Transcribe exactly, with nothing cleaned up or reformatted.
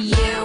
you.